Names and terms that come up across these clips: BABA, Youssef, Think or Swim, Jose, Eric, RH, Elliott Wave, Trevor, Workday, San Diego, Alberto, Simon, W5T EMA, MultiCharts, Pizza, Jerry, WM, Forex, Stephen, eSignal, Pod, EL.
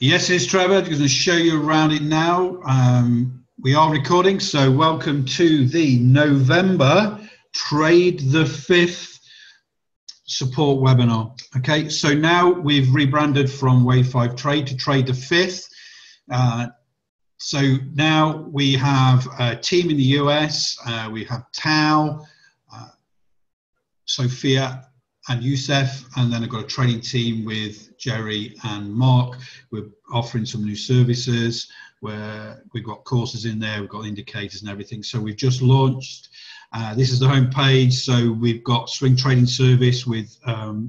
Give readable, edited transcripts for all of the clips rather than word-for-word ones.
Yes, it's Trevor. I'm going to show you around it now. We are recording, so welcome to the November Trade the Fifth support webinar. Okay, so now we've rebranded from Wave 5 Trade to Trade the Fifth. So now we have a team in the US. We have Tao, Sophia, and Youssef, and then I've got a training team with Jerry and Mark. We're offering some new services where we've got courses in there, we've got indicators and everything. So we've just launched, this is the home page. So we've got swing trading service with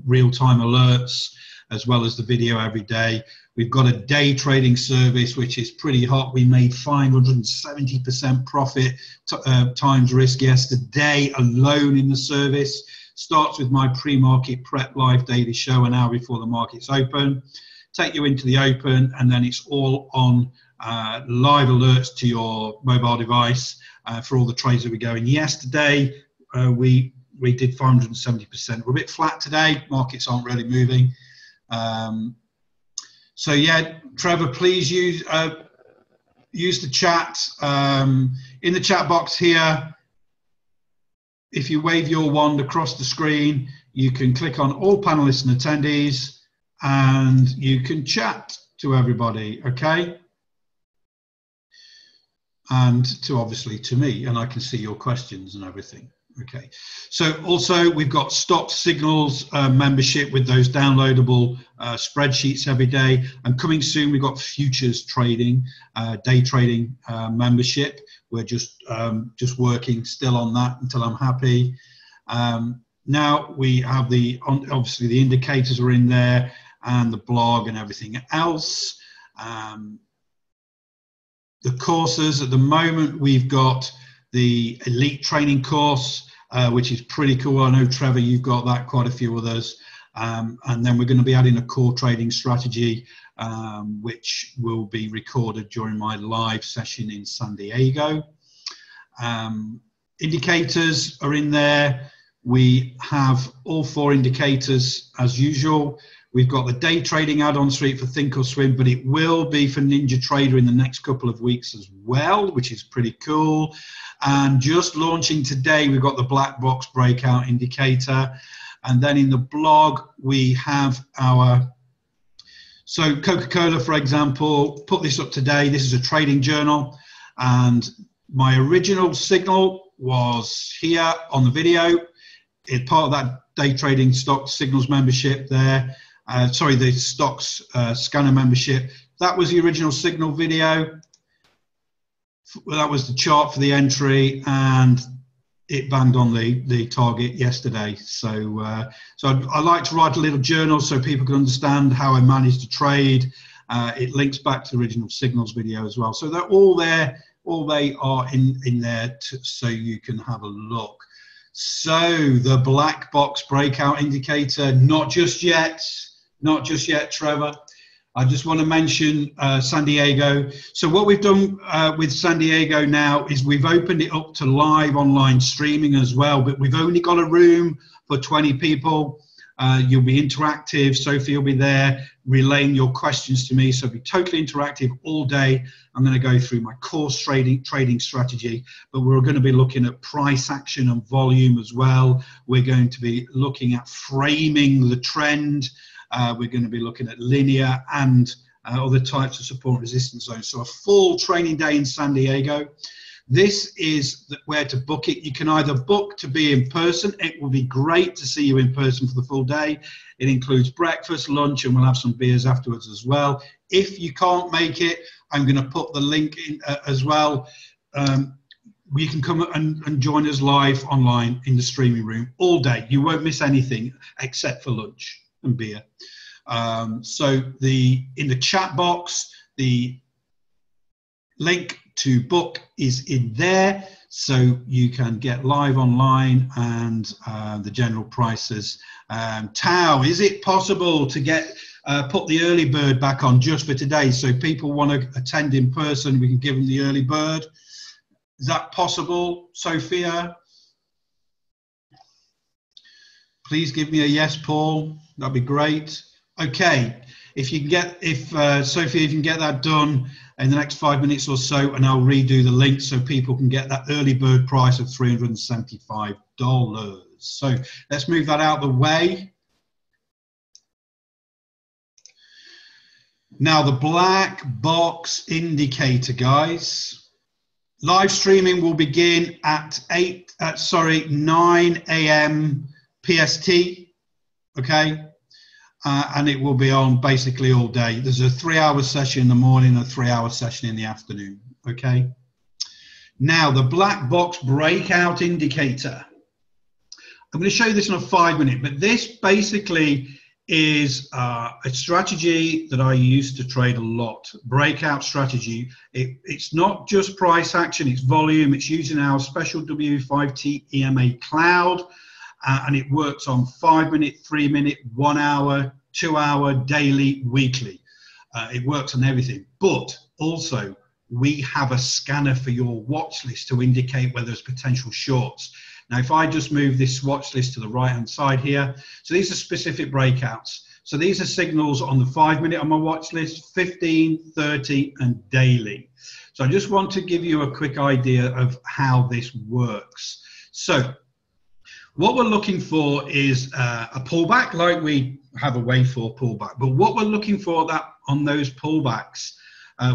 real-time alerts, as well as the video every day. We've got a day trading service, which is pretty hot. We made 570% profit times risk yesterday alone in the service. Starts with my pre-market prep live daily show an hour before the market's open, take you into the open, and then it's all on live alerts to your mobile device for all the trades that we go in. Yesterday, we did 570%. We're a bit flat today. Markets aren't really moving. So yeah, Trevor, please use the chat in the chat box here. If you wave your wand across the screen, you can click on all panelists and attendees and you can chat to everybody, okay? And to obviously to me, and I can see your questions and everything, okay? So also we've got stock signals membership with those downloadable spreadsheets every day. And coming soon, we've got futures trading, day trading membership. We're just working still on that until I'm happy. Now we have the, obviously the indicators are in there and the blog and everything else. The courses at the moment, we've got the elite training course, which is pretty cool. I know Trevor, you've got that, quite a few others. And then we're going to be adding a core trading strategy, which will be recorded during my live session in San Diego. Indicators are in there. We have all four indicators as usual. We've got the day trading add-on suite for Think or Swim, but it will be for Ninja Trader in the next couple of weeks as well, which is pretty cool. And just launching today, we've got the Black Box Break Out Indicator. And then in the blog, we have our, so Coca-Cola, for example, put this up today. This is a trading journal. And my original signal was here on the video. It's part of that day trading stock signals membership there. Sorry, the stocks scanner membership. That was the original signal video. That was the chart for the entry. And it banged on the target yesterday. So I like to write a little journal so people can understand how I managed to trade. It links back to the original signals video as well. So they're all there, all they are in there so you can have a look. So the Black Box Breakout Indicator, not just yet, Trevor. I just want to mention San Diego. So what we've done with San Diego now is we've opened it up to live online streaming as well, but we've only got a room for 20 people. You'll be interactive. Sophie will be there relaying your questions to me. So it'll be totally interactive all day. I'm going to go through my course trading strategy, but we're going to be looking at price action and volume as well. We're going to be looking at framing the trend. We're going to be looking at linear and other types of support and resistance zones. So a full training day in San Diego. This is where to book it. You can either book to be in person. It will be great to see you in person for the full day. It includes breakfast, lunch, and we'll have some beers afterwards as well. If you can't make it, I'm going to put the link in as well. You can come and join us live online in the streaming room all day. You won't miss anything except for lunch and beer. So in the chat box, the link to book is in there, so you can get live online and the general prices. Tao, is it possible to get put the early bird back on just for today? So people want to attend in person, we can give them the early bird. Is that possible, Sophia? Please give me a yes, Paul. That'd be great. Okay, if you can get, Sophia, if you can get that done in the next 5 minutes or so, and I'll redo the link so people can get that early bird price of $375. So let's move that out of the way. Now the black box indicator, guys. Live streaming will begin at 9 a.m. PST, okay? And it will be on basically all day. There's a 3 hour session in the morning and a 3 hour session in the afternoon, okay? Now the black box breakout indicator. I'm going to show you this in a 5 minute, but this basically is a strategy that I used to trade a lot, breakout strategy. It's not just price action, it's volume. It's using our special W5T EMA cloud, and it works on 5 minute, 3 minute, 1 hour, 2 hour, daily, weekly. It works on everything, but also we have a scanner for your watch list to indicate whether there's potential shorts. Now, if I just move this watch list to the right-hand side here, so these are specific breakouts. So these are signals on the 5 minute on my watch list, 15, 30, and daily. So I just want to give you a quick idea of how this works. So what we're looking for is a pullback, like we have a wave four pullback. But what we're looking for that on those pullbacks,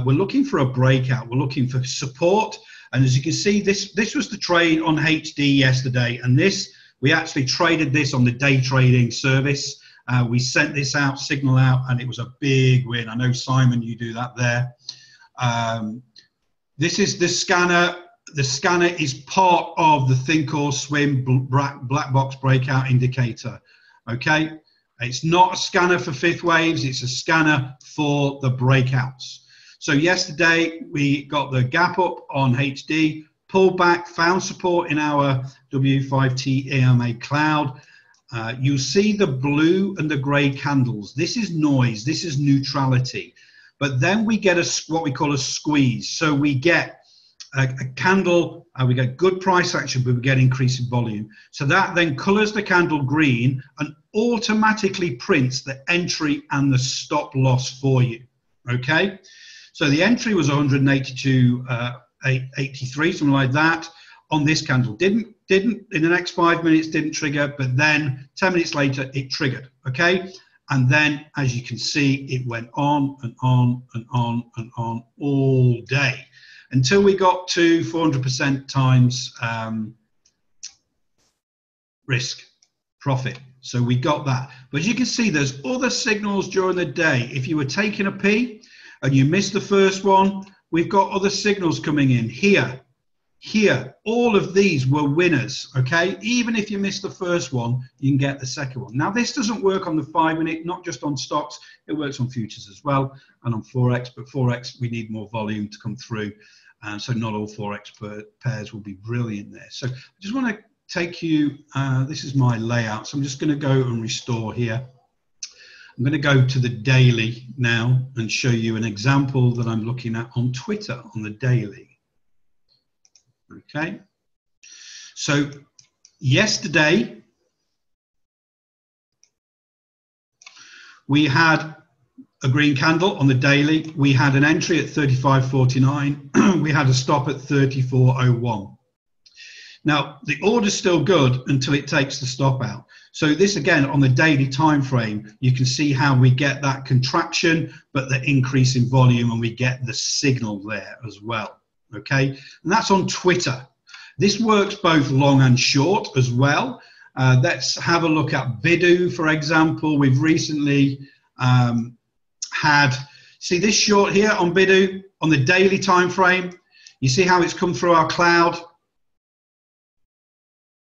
we're looking for a breakout. We're looking for support. And as you can see, this was the trade on HD yesterday. And this, we actually traded this on the day trading service. We sent this out, signal out, and it was a big win. I know, Simon, you do that there. This is the scanner. The scanner is part of the Think or Swim black box breakout indicator. Okay. It's not a scanner for fifth waves. It's a scanner for the breakouts. So yesterday we got the gap up on HD, pulled back, found support in our W5T EMA cloud. You'll see the blue and the grey candles. This is noise. This is neutrality. But then we get what we call a squeeze. So we get a candle, we get good price action, but we get increasing volume. So that then colours the candle green and automatically prints the entry and the stop loss for you. Okay. So the entry was 182.83, something like that, on this candle. Didn't in the next 5 minutes, didn't trigger, but then 10 minutes later, it triggered, okay? And then, as you can see, it went on and on and on and on all day until we got to 400% times risk profit. So we got that. But as you can see, there's other signals during the day. If you were taking a P, and you missed the first one, we've got other signals coming in here, here. All of these were winners, okay? Even if you missed the first one, you can get the second one. Now, this doesn't work on the 5 minute, not just on stocks. It works on futures as well and on Forex, but Forex, we need more volume to come through. So not all Forex pairs will be brilliant there. So I just want to take you, this is my layout. So I'm just going to go and restore here. I'm going to go to the daily now and show you an example that I'm looking at on Twitter on the daily. Okay. So yesterday we had a green candle on the daily. We had an entry at 35.49. We had a stop at 34.01. Now the order's still good until it takes the stop out. So this, again, on the daily time frame, you can see how we get that contraction, but the increase in volume, and we get the signal there as well, okay? And that's on Twitter. This works both long and short as well. Let's have a look at Baidu, for example. We've recently see this short here on Baidu, on the daily time frame. You see how it's come through our cloud,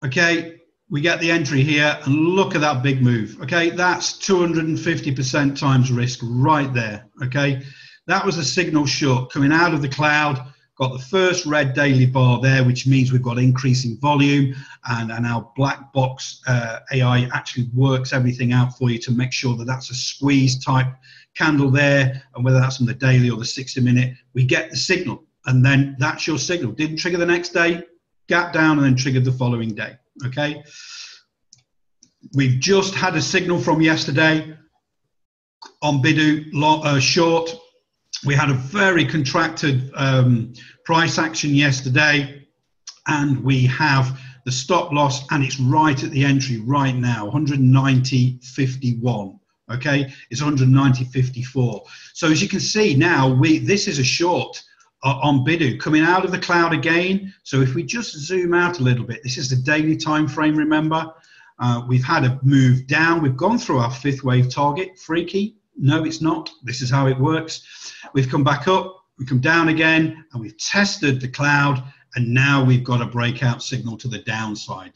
okay? We get the entry here and look at that big move. Okay, that's 250% times risk right there. Okay, that was a signal short coming out of the cloud. Got the first red daily bar there, which means we've got increasing volume, and our black box AI actually works everything out for you to make sure that that's a squeeze type candle there, and whether that's on the daily or the 60 minute, we get the signal, and then that's your signal. Didn't trigger the next day, gap down, and then triggered the following day. Okay, we've just had a signal from yesterday on Baidu short. We had a very contracted price action yesterday, and we have the stop loss, and it's right at the entry right now, 190.51. Okay, it's 190.54. So as you can see now, this is a short on Baidu coming out of the cloud again. So if we just zoom out a little bit, this is the daily time frame. Remember, we've had a move down. We've gone through our fifth wave target. Freaky? No, it's not. This is how it works. We've come back up, we come down again, and we've tested the cloud, and now we've got a breakout signal to the downside.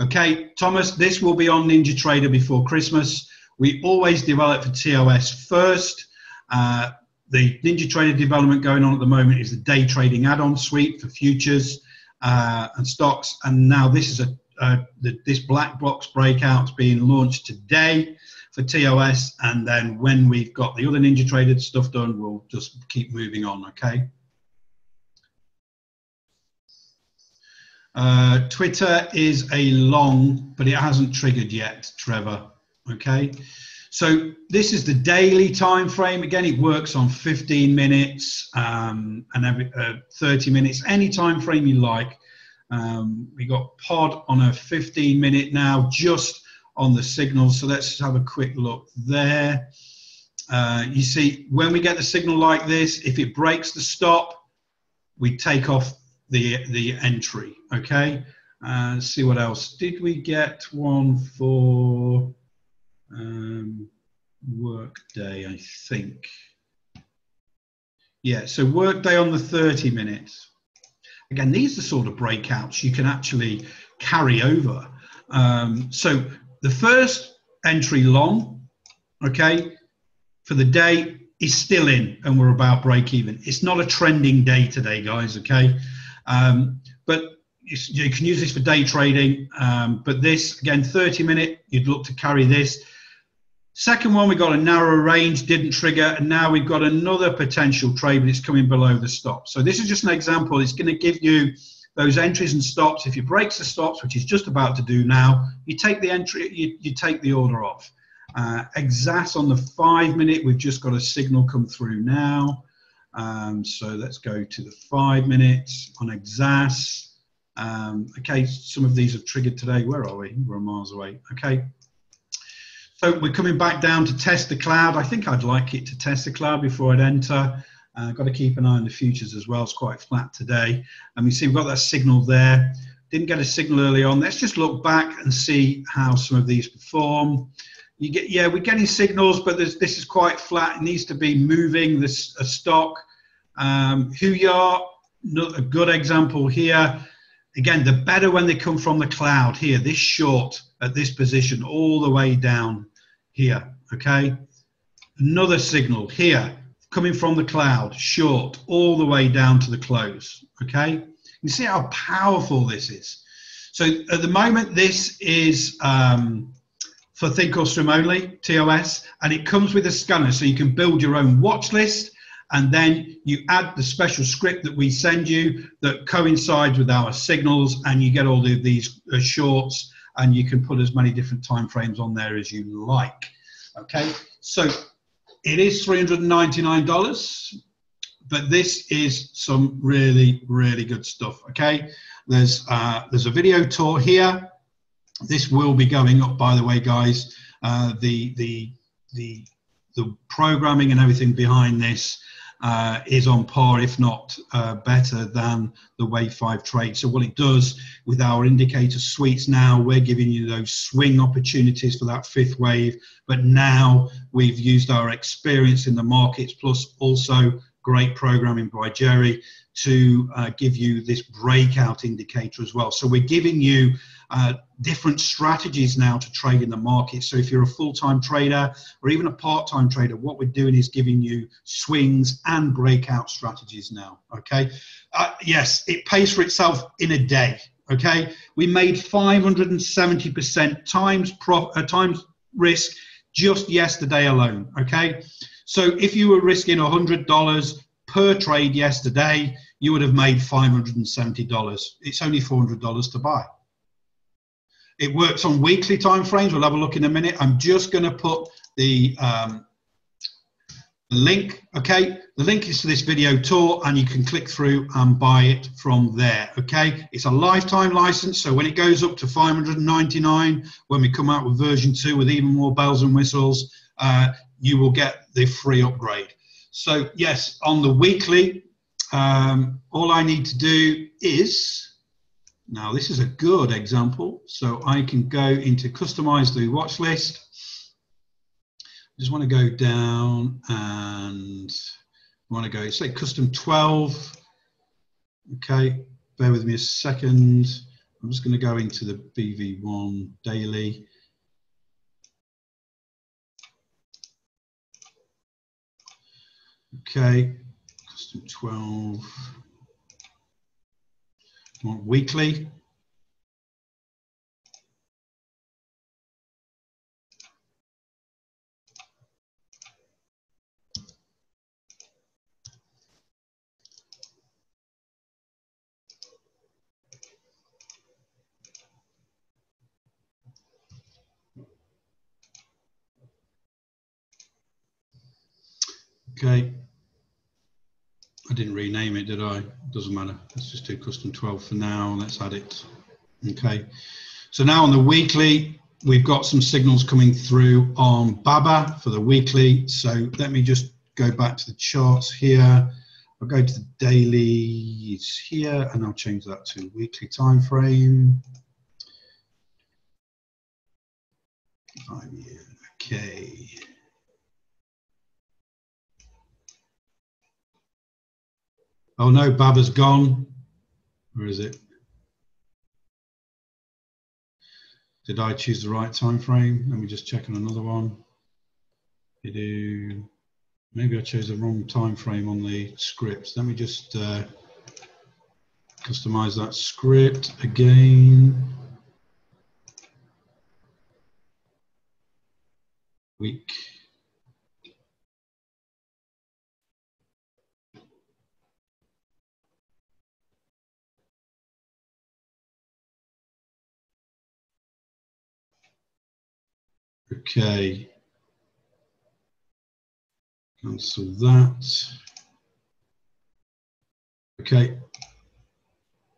Okay, Thomas, this will be on Ninja Trader before Christmas. We always develop for TOS first. The Ninja Trader development going on at the moment is the day trading add-on suite for futures and stocks. And now this is this black box breakout's being launched today for TOS. And then when we've got the other Ninja Trader stuff done, we'll just keep moving on, okay? Twitter is a long, but it hasn't triggered yet, Trevor. Okay, so this is the daily time frame. Again, it works on 15 minutes and every 30 minutes, any time frame you like. We got pod on a 15 minute now, just on the signals. So let's have a quick look there. You see, when we get the signal like this, if it breaks the stop, we take off the entry. Okay, let's see what else. Did we get one for... Workday, I think. Yeah, so Workday on the 30 minutes. Again, these are the sort of breakouts you can actually carry over. So the first entry long, okay, for the day is still in, and we're about break even. It's not a trending day today, guys, okay? But you can use this for day trading. But this, again, 30 minute, you'd look to carry this. Second one, we got a narrow range, didn't trigger, and now we've got another potential trade, but it's coming below the stop. So this is just an example. It's going to give you those entries and stops. If it breaks the stops, which is just about to do now, you take the entry, you take the order off. Exact on the 5 minute, we've just got a signal come through now. So let's go to the 5 minutes on exact. Okay, some of these have triggered today. Where are we? We're miles away. Okay. So we're coming back down to test the cloud. I think I'd like it to test the cloud before I'd enter. Got to keep an eye on the futures as well. It's quite flat today. And we see we've got that signal there. Didn't get a signal early on. Let's just look back and see how some of these perform. You get, yeah, we're getting signals, but this is quite flat. It needs to be moving this a stock. Huya, a good example here. Again, the better when they come from the cloud here, this short at this position all the way down here, okay? Another signal here, coming from the cloud, short, all the way down to the close, okay? You see how powerful this is. So at the moment, this is for Think or Swim only, TOS, and it comes with a scanner, so you can build your own watch list, and then you add the special script that we send you that coincides with our signals, and you get all of these shorts, and you can put as many different time frames on there as you like. Okay, so it is $399, but this is some really, really good stuff. Okay, there's a video tour here. This will be going up, by the way, guys. The programming and everything behind this is on par, if not better than the Wave 5 trade. So what it does with our indicator suites now, we're giving you those swing opportunities for that fifth wave, but now we've used our experience in the markets, plus also great programming by Jerry to give you this breakout indicator as well. So we're giving you different strategies now to trade in the market. So if you're a full-time trader or even a part-time trader, what we're doing is giving you swings and breakout strategies now, okay? Yes, it pays for itself in a day, okay? We made 570% times risk just yesterday alone, okay? So if you were risking $100 per trade yesterday, you would have made $570. It's only $400 to buy. It works on weekly timeframes. We'll have a look in a minute. I'm just going to put the link. Okay, the link is to this video tour, and you can click through and buy it from there. Okay, it's a lifetime license, so when it goes up to 599, when we come out with version 2 with even more bells and whistles, you will get the free upgrade. So yes, on the weekly, all I need to do is, now this is a good example, so I can go into customize the watch list. I just want to go down and I want to go, say custom 12. Okay, bear with me a second. I'm just going to go into the BV1 daily. Okay, custom 12. I want weekly. Okay, I didn't rename it, did I? Doesn't matter. Let's just do custom 12 for now. Let's add it. Okay, so now on the weekly, we've got some signals coming through on Baba for the weekly. So let me just go back to the charts here. I'll go to the daily, it's here, and I'll change that to weekly time frame. 5 years. Okay. Oh no, Baba's gone. Where is it? Did I choose the right time frame? Let me just check on another one. Maybe I chose the wrong time frame on the scripts. Let me just customize that script again. Week. Okay, cancel that. Okay,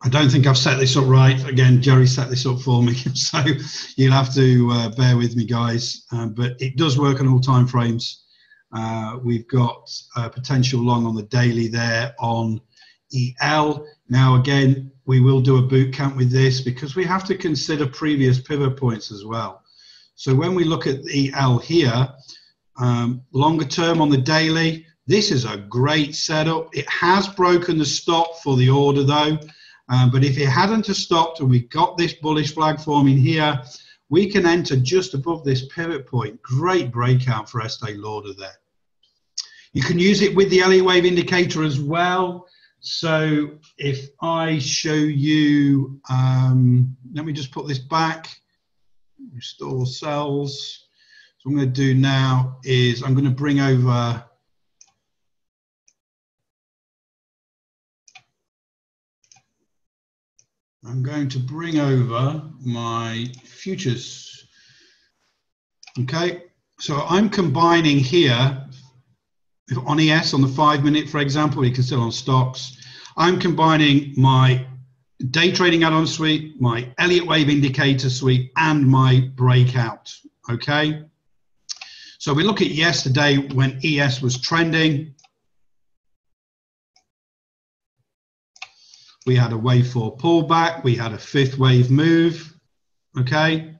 I don't think I've set this up right. Again, Jerry set this up for me, so you'll have to bear with me, guys. But it does work on all time frames. We've got potential long on the daily there on EL. Now, again, we will do a boot camp with this because we have to consider previous pivot points as well. So when we look at the EL here, longer term on the daily, this is a great setup. It has broken the stop for the order though, but if it hadn't have stopped and we got this bullish flag forming here, we can enter just above this pivot point. Great breakout for Estée Lauder there. You can use it with the Elliott Wave indicator as well. So if I show you, let me just put this back. Restore cells. So what I'm going to do now is I'm going to bring over my futures. Okay, so I'm combining here on ES on the 5 minute, for example. You can still on stocks. I'm combining my day trading add-on suite, my Elliott Wave indicator suite, and my breakout. Okay, so we look at yesterday when ES was trending. We had a wave 4 pullback. We had a 5th wave move. Okay,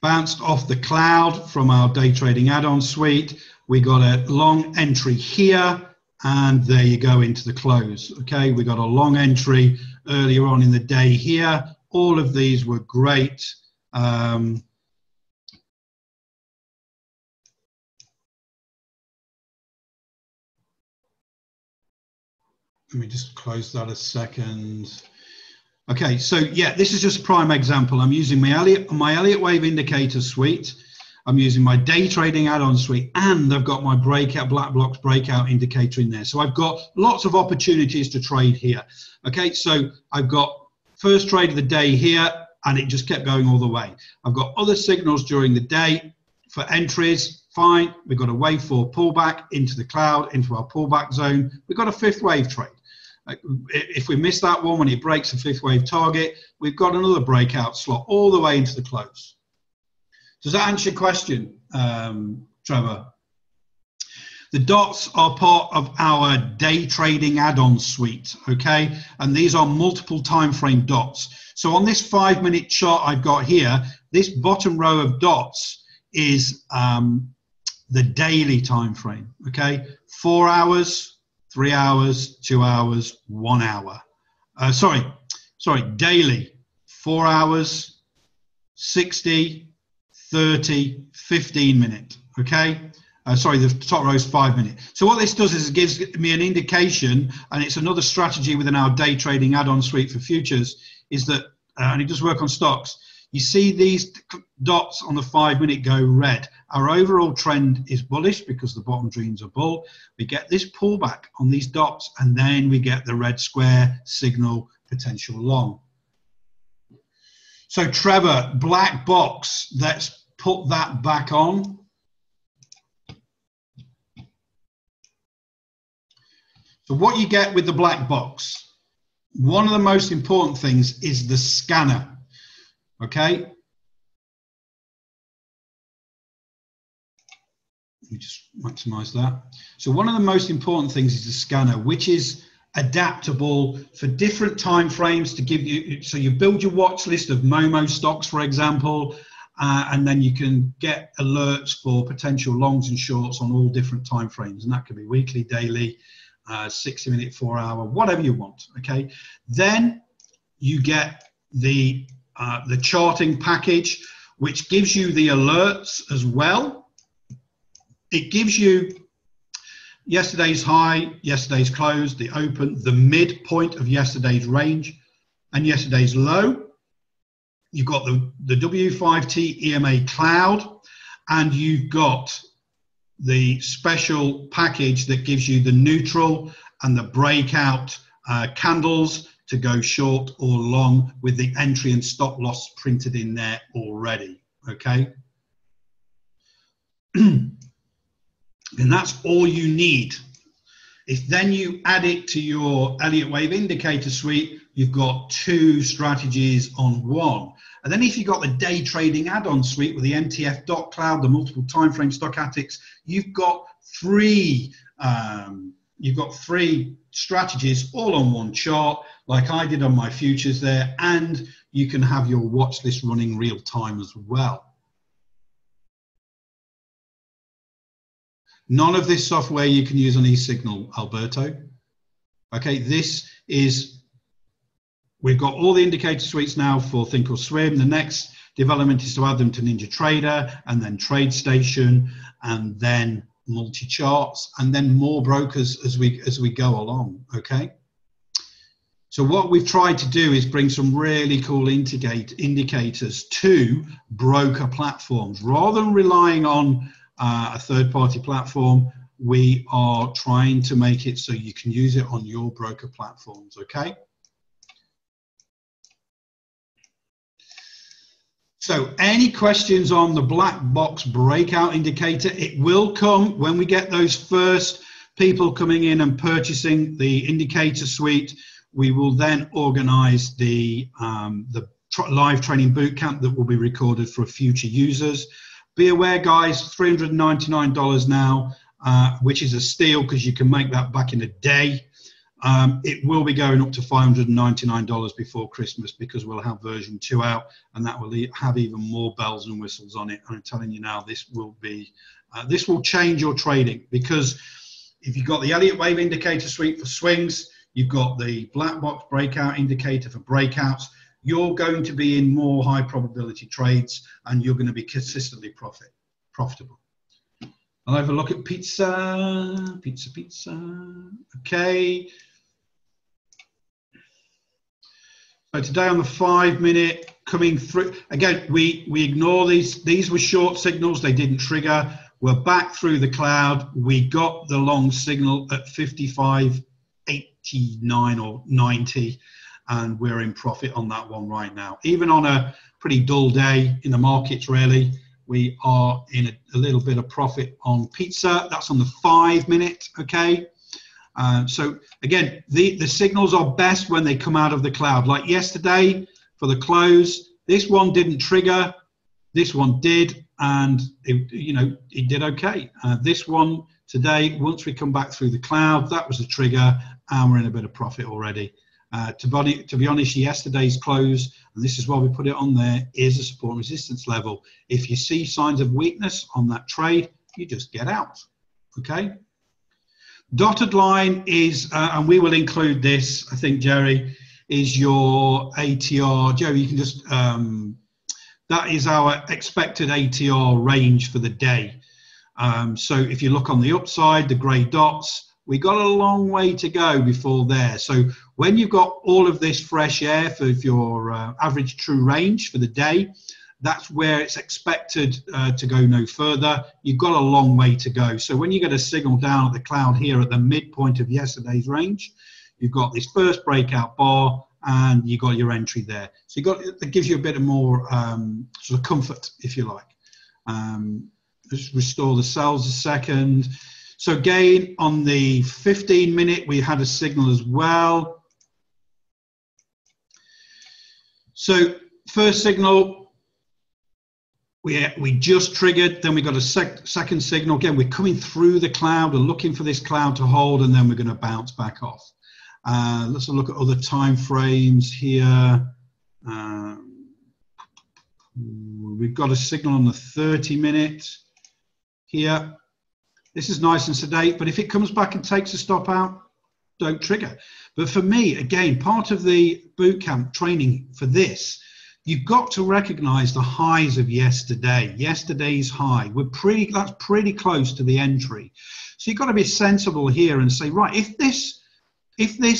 bounced off the cloud from our day trading add-on suite. We got a long entry here. And there you go into the close. Okay, we got a long entry earlier on in the day here. All of these were great. Let me just close that a second. Okay, so yeah, this is just a prime example. I'm using my Elliott Wave indicator suite. I'm using my day trading add-on suite, and I've got my breakout, Black Box Breakout indicator in there. So I've got lots of opportunities to trade here. Okay, so I've got first trade of the day here, and it just kept going all the way. I've got other signals during the day for entries, fine. We've got a wave four pullback into the cloud, into our pullback zone. We've got a fifth wave trade. If we miss that one, when it breaks the fifth wave target, we've got another breakout slot all the way into the close. Does that answer your question, Trevor? The dots are part of our day trading add-on suite, okay? And these are multiple time frame dots. So on this 5-minute chart I've got here, this bottom row of dots is the daily time frame, okay? 4 hours, 3 hours, 2 hours, 1 hour. Sorry, daily, 4 hours, 60, 30, 15 minute, okay? Sorry, the top row is 5 minute. So what this does is it gives me an indication, and it's another strategy within our day trading add-on suite for futures, is that, and it does work on stocks, you see these dots on the 5-minute go red. Our overall trend is bullish because the bottom greens are bull. We get this pullback on these dots, and then we get the red square signal potential long. So Trevor, black box, let's put that back on. So what you get with the black box, one of the most important things is the scanner. Okay, let me just maximize that. So one of the most important things is the scanner, which is adaptable for different time frames to give you. So you build your watch list of Momo stocks, for example, and then you can get alerts for potential longs and shorts on all different time frames, and that could be weekly, daily, 60-minute, 4-hour, whatever you want. Okay, then you get the charting package, which gives you the alerts as well. It gives you yesterday's high, yesterday's close, the open, the midpoint of yesterday's range, and yesterday's low. You've got the W5T EMA cloud, and you've got the special package that gives you the neutral and the breakout candles to go short or long with the entry and stop loss printed in there already, okay? And that's all you need. If then you add it to your Elliott Wave indicator suite, you've got 2 strategies on one. And then if you've got the day trading add-on suite with the MTF dot cloud, the multiple time frame stochastics, you've got 3 strategies all on one chart, like I did on my futures there, and you can have your watch list running real time as well. None of this software you can use on eSignal, Alberto. Okay, this is, we've got all the indicator suites now for Think or Swim. The next development is to add them to Ninja Trader, and then TradeStation, and then multi charts, and then more brokers as we go along, okay? So what we've tried to do is bring some really cool indicators to broker platforms. Rather than relying on a third-party platform, we are trying to make it so you can use it on your broker platforms, okay? So any questions on the black box breakout indicator? It will come when we get those first people coming in and purchasing the indicator suite. We will then organize the live training bootcamp that will be recorded for future users. Be aware, guys, $399 now, which is a steal because you can make that back in a day. It will be going up to $599 before Christmas because we'll have version 2 out, and that will have even more bells and whistles on it. And I'm telling you now, this will be, this will change your trading, because if you've got the Elliott Wave indicator suite for swings, you've got the black box breakout indicator for breakouts, you're going to be in more high probability trades, and you're going to be consistently profitable. I'll have a look at pizza. Okay. So today on the 5-minute coming through, again, we ignore these. These were short signals. They didn't trigger. We're back through the cloud. We got the long signal at 55.89 or 90, and we're in profit on that one right now. Even on a pretty dull day in the markets, really, We are in a little bit of profit on pizza. That's on the 5 minute, okay? So again, the signals are best when they come out of the cloud. Like yesterday for the close, this one didn't trigger, this one did, and it, you know, it did okay. This one today, once we come back through the cloud, that was a trigger, and we're in a bit of profit already. To be honest, yesterday's close, and this is why we put it on there, is a support and resistance level. If you see signs of weakness on that trade, you just get out, okay? Dotted line is, and we will include this, I think, Jerry, is your ATR. Jerry, you can just, that is our expected ATR range for the day. So if you look on the upside, the grey dots, we got a long way to go before there. So when you've got all of this fresh air for your average true range for the day, that's where it's expected to go no further. You've got a long way to go. So when you get a signal down at the cloud here at the midpoint of yesterday's range, you've got this first breakout bar and you got your entry there. So you got, it gives you a bit of more sort of comfort, if you like. Just restore the cells a second. So again, on the 15 minute, we had a signal as well. So first signal, we just triggered, then we got a second signal. Again, we're coming through the cloud, we're looking for this cloud to hold, and then we're gonna bounce back off. Let's look at other time frames here. We've got a signal on the 30 minute here. This is nice and sedate, but if it comes back and takes a stop out, don't trigger. But for me, again, part of the boot camp training for this, you've got to recognize the highs of yesterday. Yesterday's high, that's pretty close to the entry. So you've got to be sensible here and say, right, if this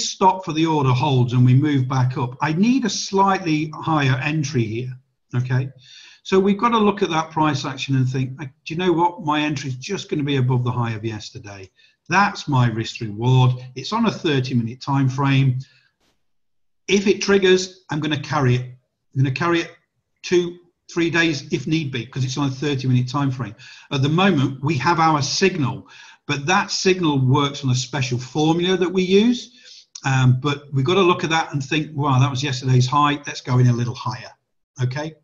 stop for the order holds and we move back up, I need a slightly higher entry here, okay? So we've got to look at that price action and think, do you know what? My entry is just going to be above the high of yesterday. That's my risk reward. It's on a 30-minute time frame. If it triggers, I'm going to carry it. I'm going to carry it 2-3 days if need be, because it's on a 30-minute time frame. At the moment, we have our signal, but that signal works on a special formula that we use. But we've got to look at that and think, wow, that was yesterday's high. Let's go in a little higher, okay?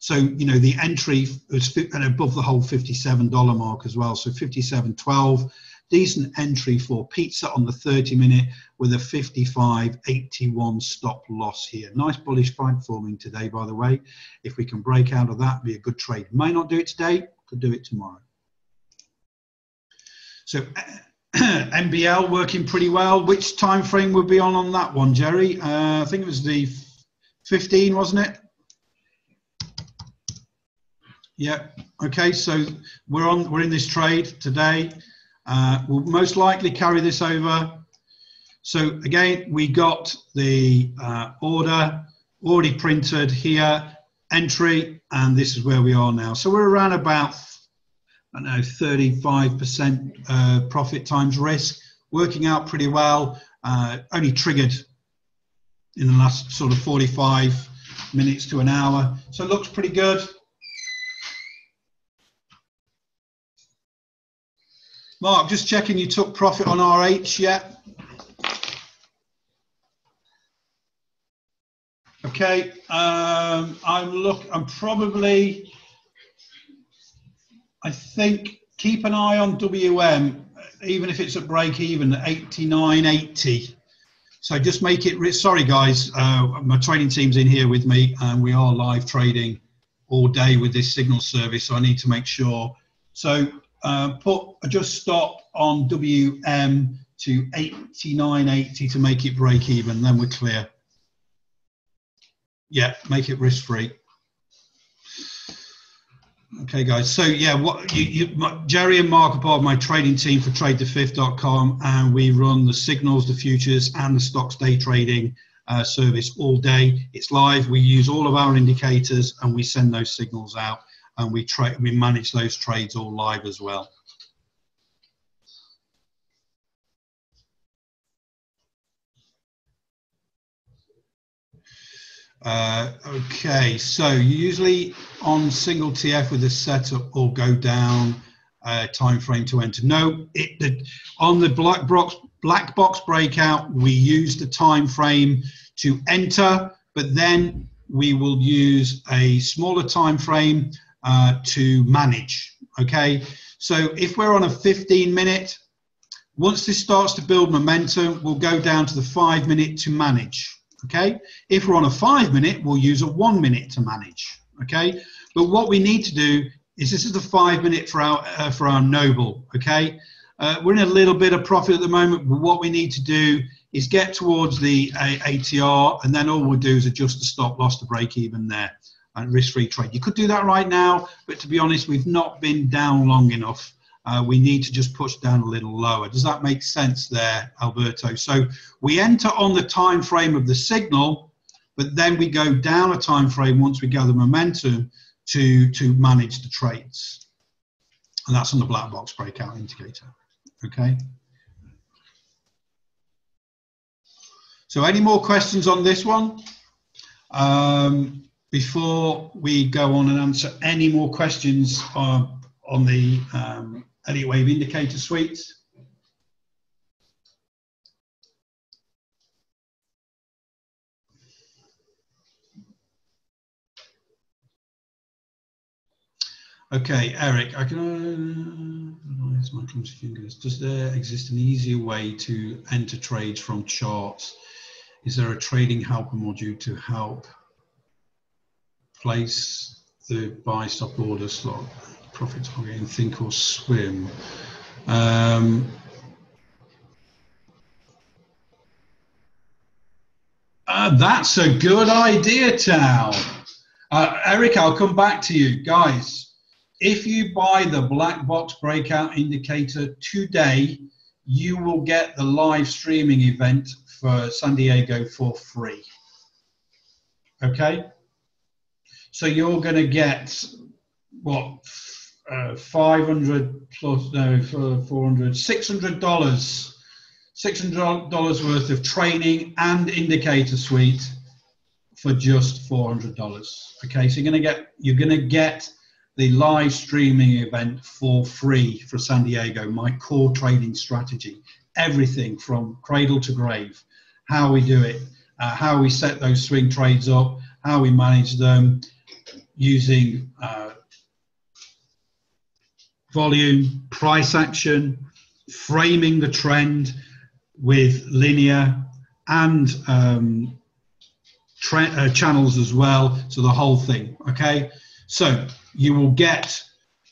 So, you know, the entry was above the whole $57 mark as well. So $57.12, decent entry for pizza on the 30 minute with a 55.81 stop loss here. Nice bullish flag forming today, by the way. If we can break out of that, it'd be a good trade. May not do it today, could do it tomorrow. So MBL working pretty well. Which time frame would be on that one, Jerry? I think it was the 15, wasn't it? Yeah, okay, so we're in this trade today. We'll most likely carry this over. So again, we got the order already printed here, entry, and this is where we are now. So we're around about, I don't know, 35% profit times risk, working out pretty well, only triggered in the last sort of 45 minutes to an hour. So it looks pretty good. Mark, just checking you took profit on RH yet? Okay, I'm probably, I think, keep an eye on WM, even if it's at break even, at 89.80. So just make it, sorry guys, my trading team's in here with me and we are live trading all day with this signal service, so I need to make sure. So, just stop on WM to 89.80 to make it break even, then we're clear. Yeah, make it risk free. Okay, guys. So yeah, Jerry and Mark are part of my trading team for TradeTheFifth.com, and we run the signals, the futures, and the stocks day trading service all day. It's live. We use all of our indicators, and we send those signals out. And we manage those trades all live as well. Okay, so usually on single TF with this setup or go down time frame to enter. No, on the black box breakout, we use the time frame to enter, but then we will use a smaller time frame to manage. Okay, so if we're on a 15-minute, once this starts to build momentum, we'll go down to the 5-minute to manage. Okay, if we're on a 5-minute, we'll use a 1-minute to manage. Okay, but what we need to do is this is the 5-minute for our noble. Okay, we're in a little bit of profit at the moment, but what we need to do is get towards the ATR, and then all we'll do is adjust the stop loss to break even there and risk-free trade. You could do that right now, but to be honest, we've not been down long enough. We need to just push down a little lower. Does that make sense there, Alberto? So we enter on the time frame of the signal, but then we go down a time frame once we gather momentum to manage the trades. And that's on the black box breakout indicator. Okay. So any more questions on this one? Before we go on and answer any more questions on the Elliott Wave indicator suite. Okay, Eric, I can. Where's my clumsy fingers? Does there exist an easier way to enter trades from charts? Is there a trading helper module to help place the buy stop order slot profit target in Think or Swim? That's a good idea, Tao. Eric, I'll come back to you. Guys, if you buy the Black Box Breakout Indicator today, you will get the live streaming event for San Diego for free. Okay? So you're going to get, what, 500 plus, no, $400, $600 worth of training and indicator suite for just $400. Okay, so you're gonna get the live streaming event for free for San Diego, my core trading strategy, everything from cradle to grave, how we do it, how we set those swing trades up, how we manage them using volume, price action, framing the trend with linear and channels as well, so the whole thing, okay? So you will get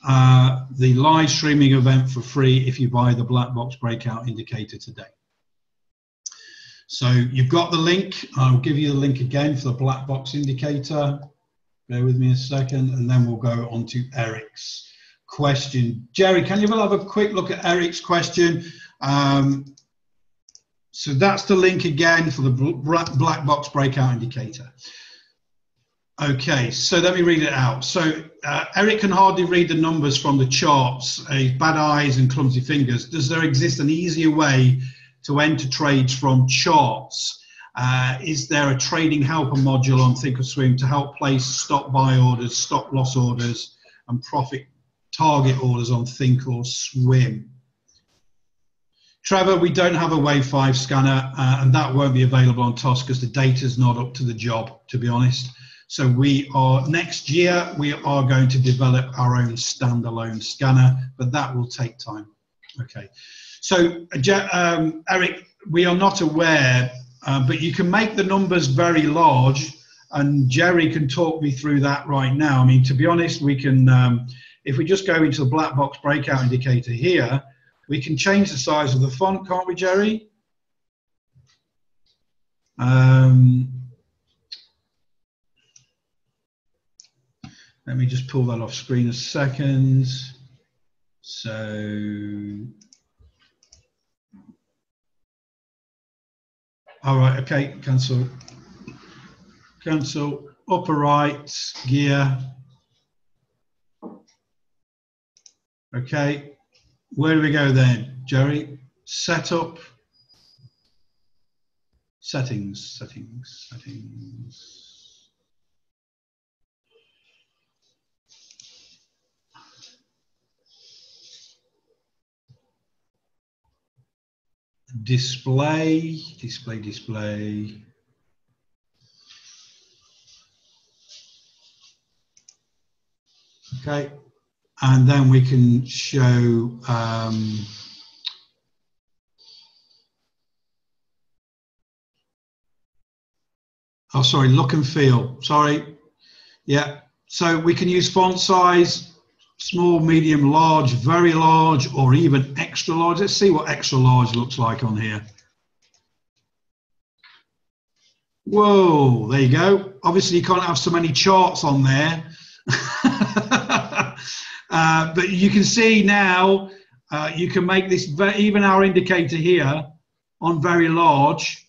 the live streaming event for free if you buy the Black Box Breakout Indicator today. So you've got the link. I'll give you the link again for the Black Box Indicator. Bear with me a second, and then we'll go on to Eric's question. Jerry, can you have a quick look at Eric's question? So that's the link again for the Black Box Breakout Indicator. Okay, so let me read it out. So Eric can hardly read the numbers from the charts, bad eyes and clumsy fingers. Does there exist an easier way to enter trades from charts? Is there a trading helper module on Think or Swim to help place stop buy orders, stop loss orders and profit target orders on Think or Swim? Trevor, we don't have a Wave 5 scanner, and that won't be available on TOS because the data's not up to the job, to be honest. So next year, we are going to develop our own standalone scanner, but that will take time. Okay. So, Eric, we are not aware, but you can make the numbers very large, and Jerry can talk me through that right now. I mean, to be honest, we can... if we just go into the black box breakout indicator here, we can change the size of the font, can't we, Jerry? Let me just pull that off screen a second. So, all right, okay, cancel. Cancel, upper right, gear. Okay, where do we go then, Jerry? Setup, settings, display. Okay, and then we can show oh, sorry, look and feel, sorry. Yeah, so we can use font size, small, medium, large, very large, or even extra large. Let's see what extra large looks like on here. Whoa, there you go. Obviously, you can't have so many charts on there. But you can see now, you can make this, even our indicator here, on very large.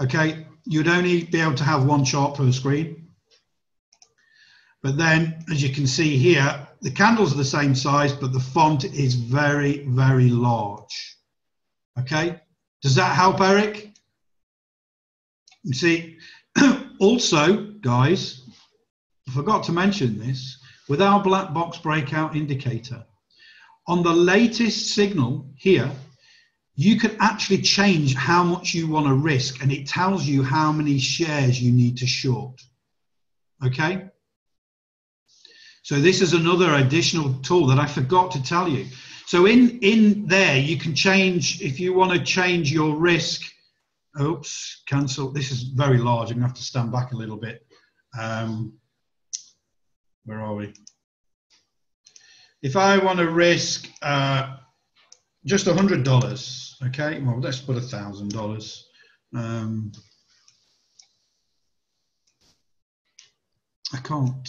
Okay, you'd only be able to have one chart per screen. But then, as you can see here, the candles are the same size, but the font is very, very large. Okay, does that help, Eric? You see, also, guys, I forgot to mention this, with our black box breakout indicator, on the latest signal here, you can actually change how much you want to risk, and it tells you how many shares you need to short. Okay? So this is another additional tool that I forgot to tell you. So in there, you can change, if you want to change your risk, oops, cancel, this is very large, I'm going to have to stand back a little bit. Where are we? If I want to risk... just $100, okay? Well, let's put $1,000. I can't,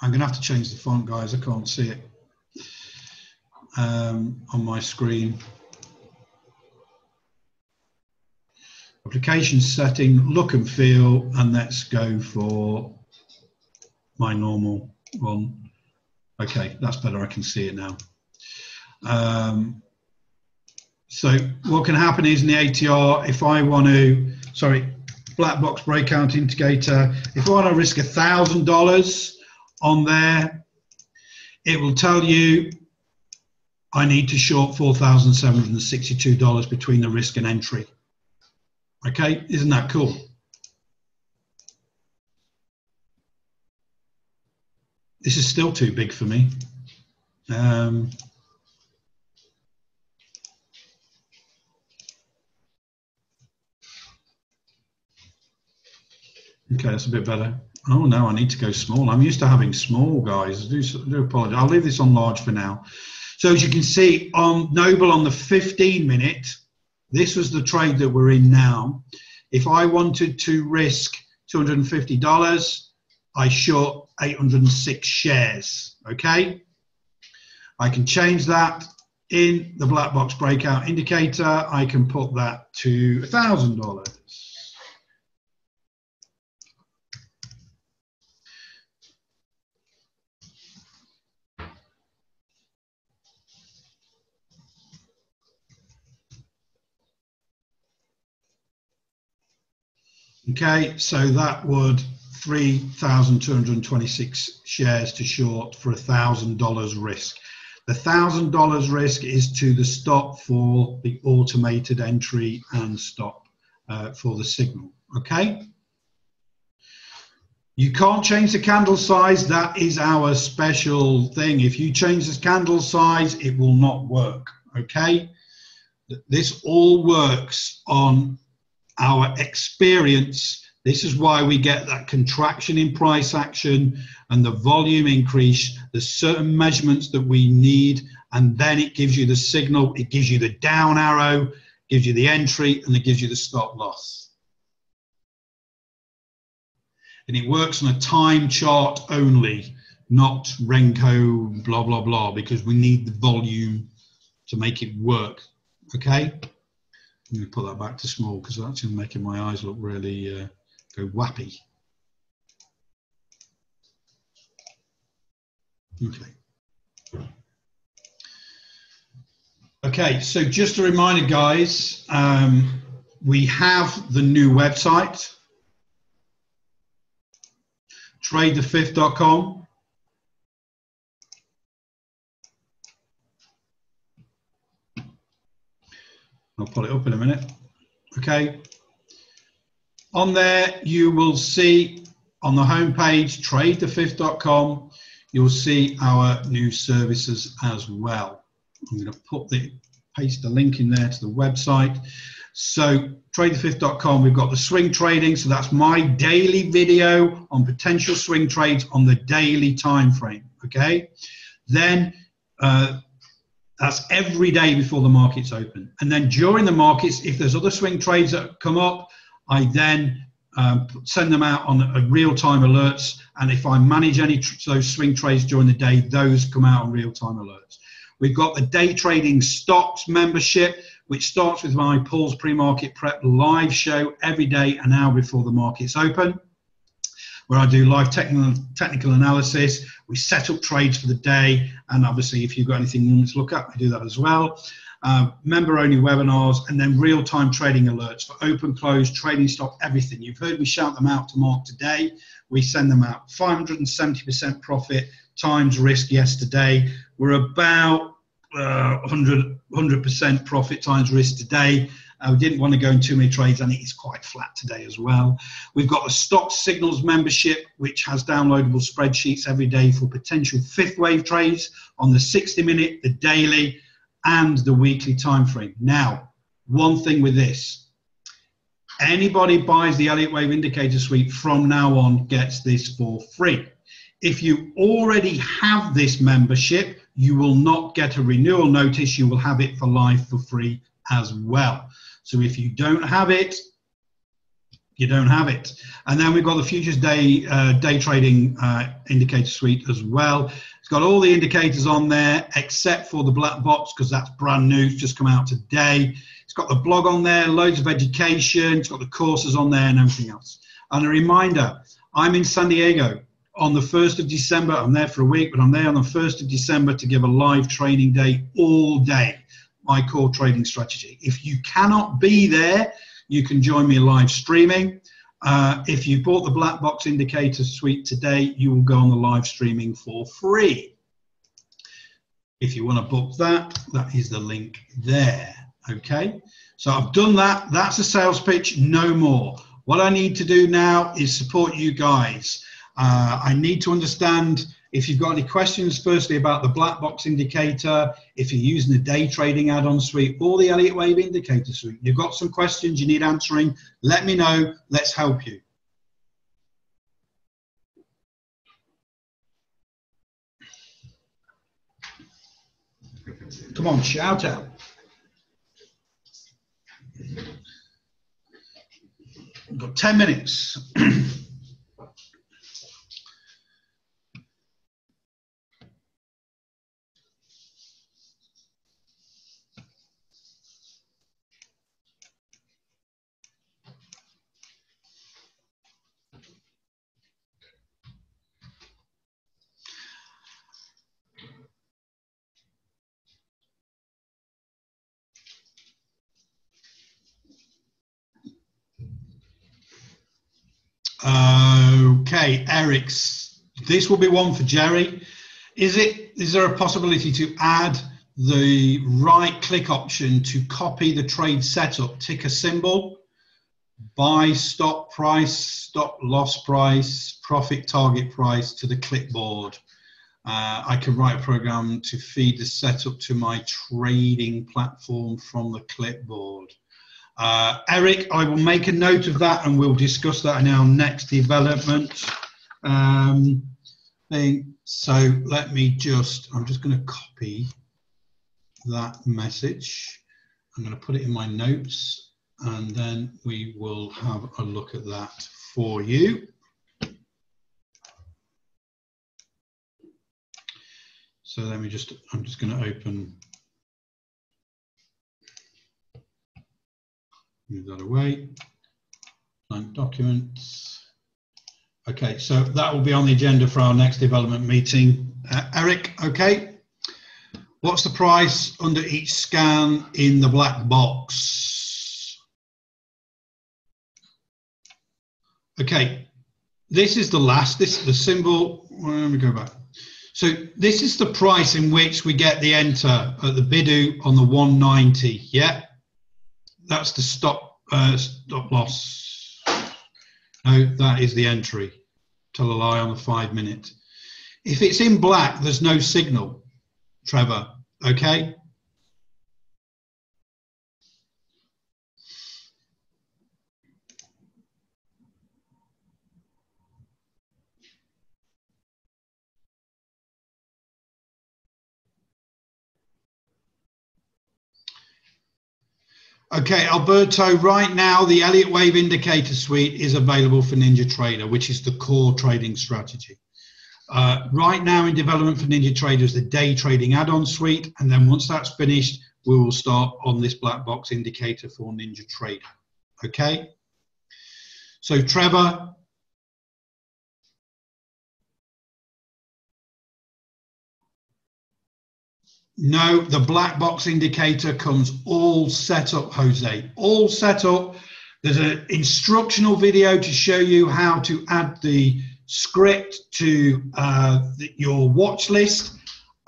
I'm gonna have to change the font, guys. I can't see it on my screen. Application setting, look and feel, and let's go for my normal one. Okay, that's better, I can see it now. So what can happen is in the ATR, if I want to, sorry, black box breakout indicator, if I want to risk $1,000 on there, it will tell you I need to short $4,762 between the risk and entry. Okay, isn't that cool? This is still too big for me. Okay, that's a bit better. Oh no, I need to go small. I'm used to having small, guys. I do apologize. I'll leave this on large for now. So as you can see, on Noble on the 15-minute, this was the trade that we're in now. If I wanted to risk $250, I short 806 shares, okay? I can change that in the black box breakout indicator. I can put that to $1,000. Okay, so that would 3,226 shares to short for $1,000 risk. The $1,000 risk is to the stop for the automated entry and stop for the signal, okay? You can't change the candle size. That is our special thing. If you change the candle size, it will not work, okay? This all works on our experience. This is why we get that contraction in price action and the volume increase. There's certain measurements that we need, and then it gives you the signal, it gives you the down arrow, gives you the entry, and it gives you the stop loss. And it works on a time chart only, not Renko blah blah blah, because we need the volume to make it work, okay? Let me put that back to small because that's making my eyes look really go wappy. Okay. Okay, so just a reminder, guys, we have the new website, tradethefifth.com. I'll pull it up in a minute. Okay. On there, you will see on the homepage, tradethefifth.com, you'll see our new services as well. I'm going to paste the link in there to the website. So tradethefifth.com, we've got the swing trading. So that's my daily video on potential swing trades on the daily time frame. Okay. Then that's every day before the markets open. And then during the markets, if there's other swing trades that come up, I then send them out on real-time alerts. And if I manage any those swing trades during the day, those come out on real-time alerts. We've got the day trading stocks membership, which starts with my Paul's pre-market prep live show every day, an hour before the markets open, where I do live technical analysis. We set up trades for the day, and obviously if you've got anything you want to look up, we do that as well. Member-only webinars, and then real-time trading alerts for open, close, trading stock, everything. You've heard me shout them out to Mark today. We send them out. 570% profit times risk yesterday. We're about 100% profit times risk today. We didn't want to go in too many trades, and it is quite flat today as well. We've got the Stock Signals membership, which has downloadable spreadsheets every day for potential fifth wave trades on the 60-minute, the daily, and the weekly time frame. Now, one thing with this. Anybody buys the Elliott Wave Indicator Suite from now on gets this for free. If you already have this membership, you will not get a renewal notice. You will have it for life for free as well. So if you don't have it, you don't have it. And then we've got the Futures Day day trading indicator suite as well. It's got all the indicators on there except for the black box, because that's brand new. It's just come out today. It's got the blog on there, loads of education. It's got the courses on there and everything else. And a reminder, I'm in San Diego on the 1st of December. I'm there for a week, but I'm there on the 1st of December to give a live training day all day, my core trading strategy. If you cannot be there, you can join me live streaming. If you bought the Black Box Indicator Suite today, you will go on the live streaming for free. If you want to book that, that is the link there. Okay, so I've done that. That's a sales pitch, no more. What I need to do now is support you guys. I need to understand if you've got any questions, firstly, about the Black Box Indicator, if you're using the Day Trading Add-on Suite or the Elliott Wave Indicator Suite. You've got some questions you need answering, let me know. Let's help you. Come on, shout out. We've got 10 minutes. Okay, Eric's. This will be one for Jerry. Is there a possibility to add the right-click option to copy the trade setup, ticker symbol, buy stop price, stop loss price, profit target price to the clipboard? I can write a program to feed the setup to my trading platform from the clipboard. Eric, I will make a note of that and we'll discuss that in our next development thing. So let me just, I'm just going to copy that message. I'm going to put it in my notes and then we will have a look at that for you. So let me just, I'm just going to open. Move that away. Blank documents. Okay, so that will be on the agenda for our next development meeting. Eric, okay. What's the price under each scan in the black box? Okay, this is the last. This is the symbol. Let me go back. So this is the price in which we get the enter at the Baidu on the 190. Yeah. that's the stop loss. No, that is the entry. Tell a lie on the 5 minute. If it's in black, there's no signal, Trevor. Okay. Okay, Alberto, right now the Elliott Wave indicator suite is available for Ninja Trader, which is the core trading strategy. Right now in development for Ninja Trader is the day trading add-on suite, and then once that's finished, we will start on this black box indicator for Ninja Trader. Okay? So Trevor, no, the black box indicator comes all set up, Jose. All set up. There's an instructional video to show you how to add the script to your watch list,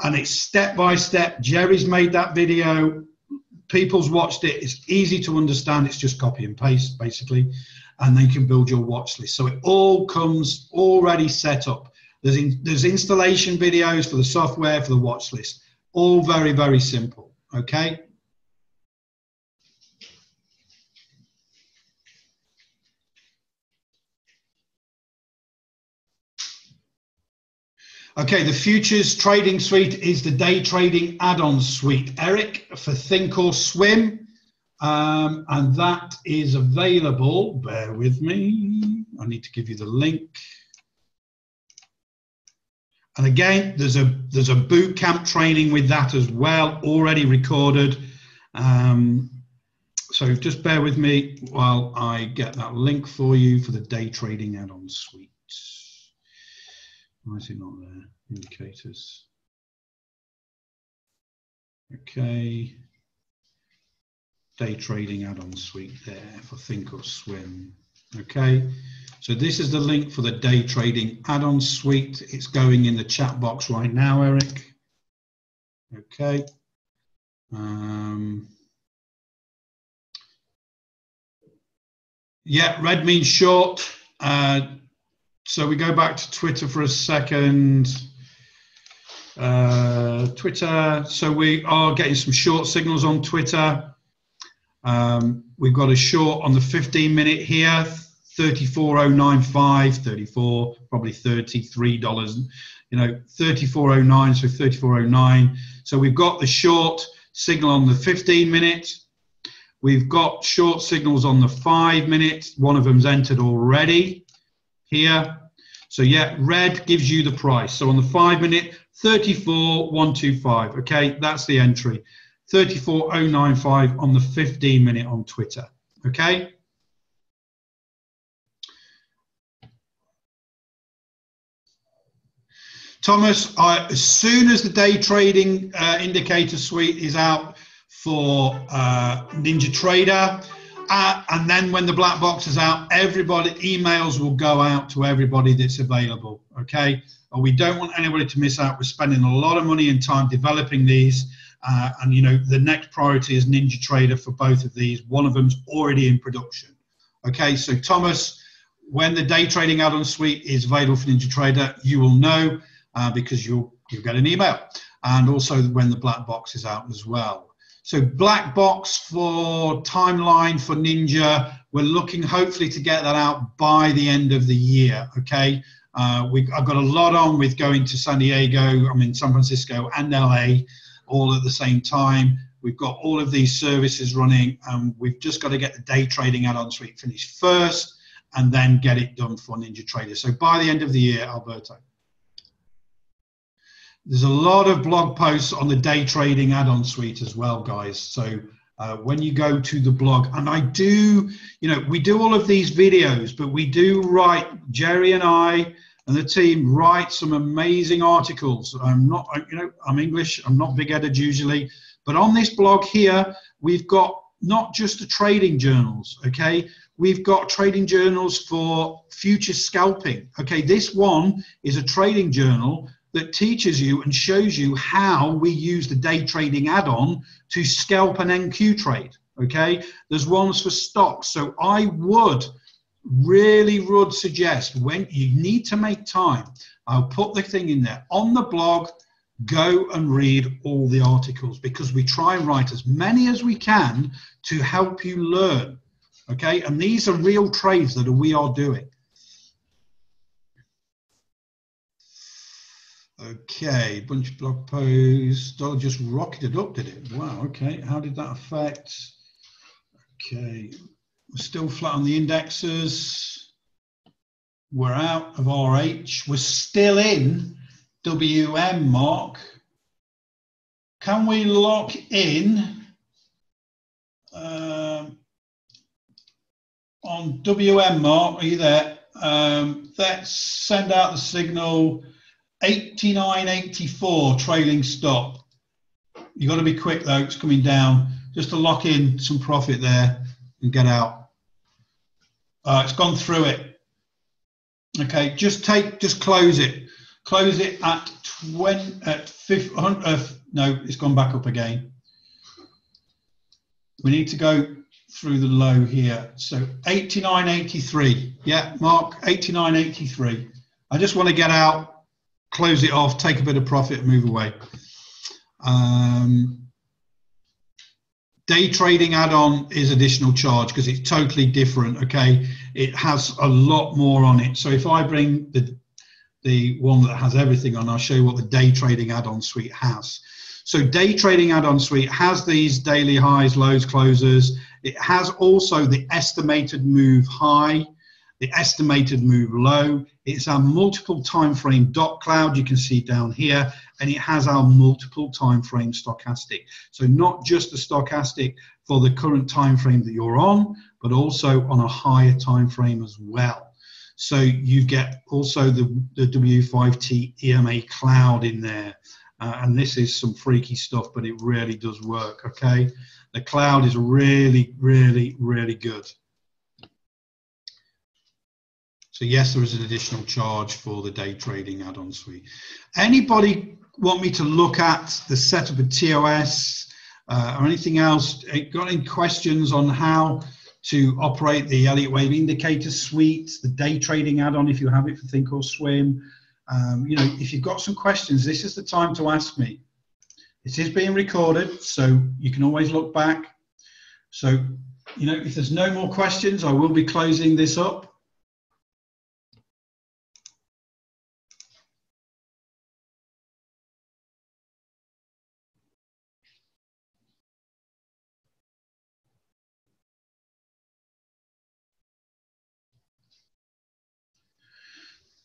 and it's step by step. Jerry's made that video. People's watched it. It's easy to understand. It's just copy and paste, basically, and then you can build your watch list. So it all comes already set up. There's installation videos for the software, for the watch list. All very, very simple, okay? Okay, the futures trading suite is the day trading add-on suite, Eric, for Think or Swim. And that is available, bear with me, I need to give you the link. And again, there's a boot camp training with that as well, already recorded. So just bear with me while I get that link for you for the day trading add-on suite. Why is it not there? Indicators. Okay. Day trading add-on suite there for Think or Swim. Okay, so this is the link for the day trading add-on suite. It's going in the chat box right now, Eric. Okay. Yeah, red means short. So we go back to Twitter for a second. Twitter, so we are getting some short signals on Twitter. We've got a short on the 15-minute here, 34.095, 34, probably $33, you know, 34.09, so 34.09. So we've got the short signal on the 15-minute. We've got short signals on the 5 minute. One of them's entered already here. So yeah, red gives you the price. So on the 5 minute, 34.125. Okay, that's the entry. 34.095 on the 15-minute on Twitter, okay? Thomas, as soon as the day trading indicator suite is out for Ninja Trader, and then when the black box is out, everybody, emails will go out to everybody that's available, okay? And we don't want anybody to miss out. We're spending a lot of money and time developing these. And, you know, the next priority is Ninja Trader for both of these. One of them's already in production. Okay, so Thomas, when the day trading add-on suite is available for Ninja Trader, you will know because you'll get an email. And also when the black box is out as well. So black box for timeline for Ninja, we're looking hopefully to get that out by the end of the year, okay? I've got a lot on with going to San Diego, I'm in San Francisco and LA, all at the same time. We've got all of these services running, and we've just got to get the day trading add-on suite finished first and then get it done for Ninja Trader. So by the end of the year, Alberto. There's a lot of blog posts on the day trading add-on suite as well, guys. So when you go to the blog, and I do, you know, we do all of these videos, but we do write, Jerry and I, and the team write some amazing articles. I'm not, you know, I'm English, I'm not big-headed usually, but on this blog here, we've got not just the trading journals, okay? We've got trading journals for future scalping, okay? This one is a trading journal that teaches you and shows you how we use the day trading add-on to scalp an NQ trade, Okay, there's ones for stocks. So I would really would suggest, when you need to make time, I'll put the thing in there on the blog, go and read all the articles, because we try and write as many as we can to help you learn. Okay, and these are real trades that we are doing. Okay, bunch of blog posts. Oh, just rocketed up, did it? Wow, okay. How did that affect? Okay, we're still flat on the indexes. We're out of RH. We're still in WM, Mark. Can we lock in on WM, Mark? Are you there? Let's send out the signal. 89.84 trailing stop. You got to be quick though, it's coming down, just to lock in some profit there and get out. It's gone through it. Okay, just close it at 500. No, it's gone back up again. We need to go through the low here. So 89.83. yeah, Mark, 89.83. I just want to get out, close it off, take a bit of profit, move away. Day trading add-on is additional charge because it's totally different, okay? It has a lot more on it. So if I bring the one that has everything on, I'll show you what the day trading add-on suite has. So day trading add-on suite has these daily highs, lows, closes. It has also the estimated move high, the estimated move low. It's our multiple time frame dot cloud, you can see down here, and it has our multiple time frame stochastic. So not just the stochastic for the current time frame that you're on, but also on a higher time frame as well. So you get also the W5T EMA cloud in there, and this is some freaky stuff, but it really does work. Okay, the cloud is really, really, really good. So yes, there is an additional charge for the day trading add-on suite. Anybody want me to look at the setup of TOS or anything else? Got any questions on how to operate the Elliott Wave indicator suite, the day trading add-on if you have it for Think or Swim? You know, if you've got some questions, this is the time to ask me. It is being recorded, so you can always look back. So, you know, if there's no more questions, I will be closing this up.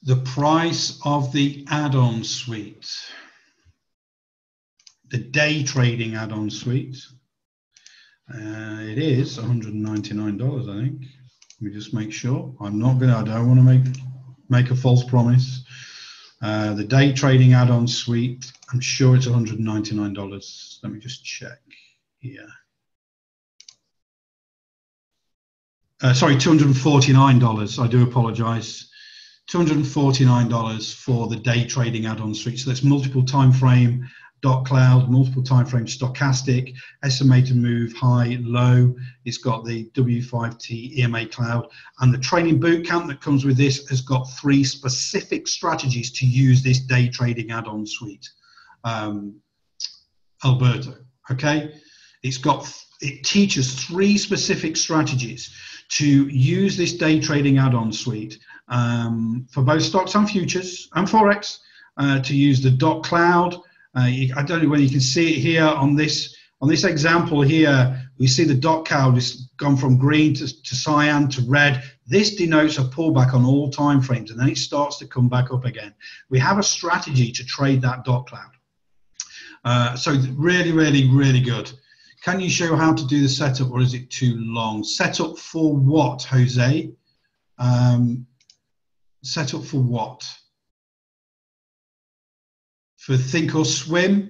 The price of the add-on suite, the day trading add-on suite, it is $199, I think. Let me just make sure. I don't want to make a false promise. The day trading add-on suite, I'm sure it's $199. Let me just check here. Sorry, $249. I do apologize. $249 for the day trading add-on suite. So that's multiple time frame dot cloud, multiple time frame stochastic, estimated move high, low. It's got the W5T EMA cloud, and the training bootcamp that comes with this has got 3 specific strategies to use this day trading add-on suite. Alberto, okay, it teaches 3 specific strategies to use this day trading add-on suite. For both stocks and futures and forex, to use the dot cloud. I don't know whether you can see it here on this example here. We see the dot cloud has gone from green to cyan to red. This denotes a pullback on all time frames, and then it starts to come back up again. We have a strategy to trade that dot cloud. So really, really, really good. Can you show how to do the setup, or is it too long? Setup for what, Jose? Set up for what? For Think or Swim?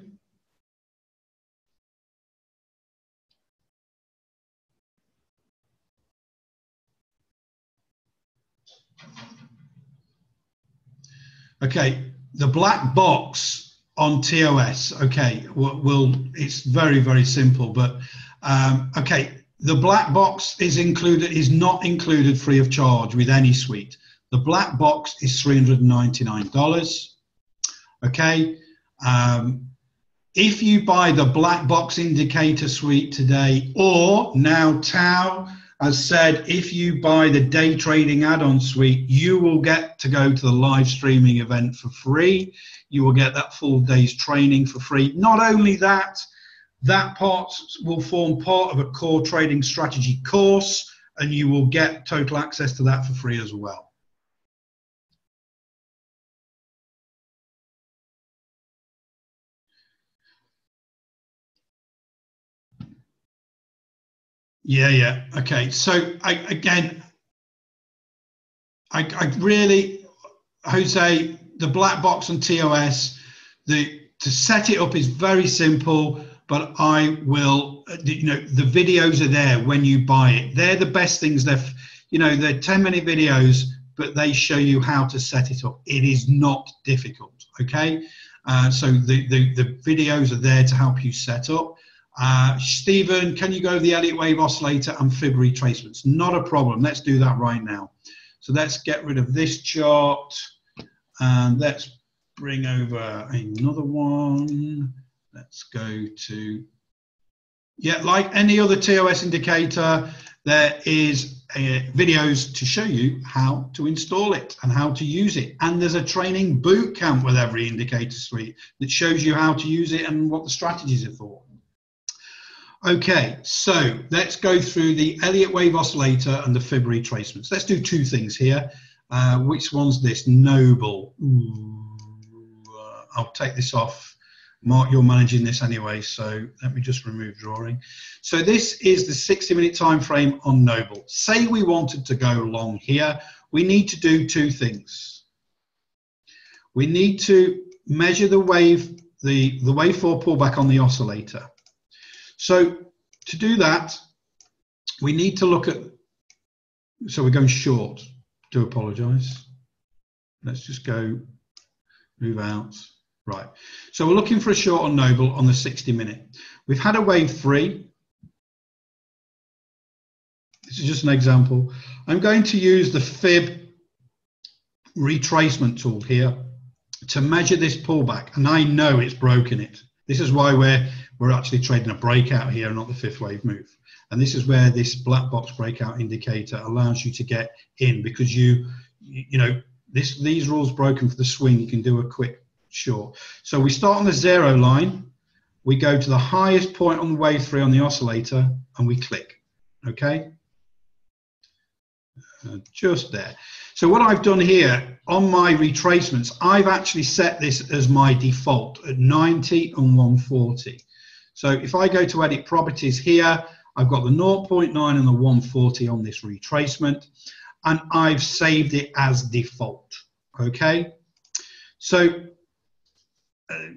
Okay, the black box on TOS. Okay, it's very, very simple, but okay. The black box is included, is not included free of charge with any suite. The black box is $399. Okay. If you buy the Black Box Indicator Suite today, or now Tao has said, if you buy the Day Trading Add-on Suite, you will get to go to the live streaming event for free. You will get that full day's training for free. Not only that, that part will form part of a core trading strategy course, and you will get total access to that for free as well. Yeah. Okay. So I really, Jose, the black box and TOS, to set it up is very simple, but I will, the videos are there when you buy it. They're the best things. They're 10-minute videos, but they show you how to set it up. It is not difficult. Okay. So the videos are there to help you set up. Stephen, can you go to the Elliott Wave oscillator and Fib retracements? Not a problem. Let's do that right now. So let's get rid of this chart and let's bring over another one. Let's go to, yeah, like any other TOS indicator, there is videos to show you how to install it and how to use it. And there's a training boot camp with every indicator suite that shows you how to use it and what the strategies are for. Okay, so let's go through the Elliott Wave Oscillator and the Fib retracements. Let's do two things here. Which one's this? Noble. Ooh, I'll take this off. Mark, you're managing this anyway, so let me just remove drawing. So this is the 60-minute time frame on Noble. Say we wanted to go long here. We need to do two things. We need to measure the wave, the wave 4 pullback on the oscillator. So to do that, we need to look at, so we're going short, do apologize. Let's just go, move out, right. So we're looking for a short on Noble on the 60-minute. We've had a wave 3. This is just an example. I'm going to use the Fib retracement tool here to measure this pullback, and I know it's broken it. This is why we're actually trading a breakout here, not the fifth wave move. And this is where this black box breakout indicator allows you to get in, because these rules broken for the swing, you can do a quick short. So we start on the 0 line, we go to the highest point on wave 3 on the oscillator, and we click, okay? Just there. So what I've done here on my retracements, I've actually set this as my default at 90 and 140. So if I go to edit properties here, I've got the 0.9 and the 140 on this retracement, and I've saved it as default. Okay. So